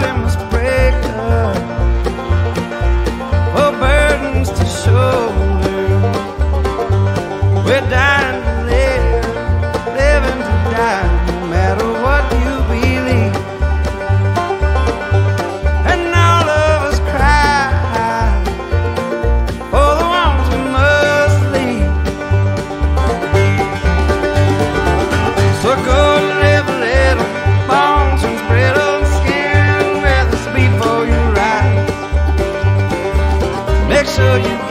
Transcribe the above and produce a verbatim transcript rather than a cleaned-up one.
body must break up, oh, burdens to shoulder. We're dying to live, living to die, no matter what you believe. And all of us cry for the ones we must leave. So go live a little, bones and spread up. So you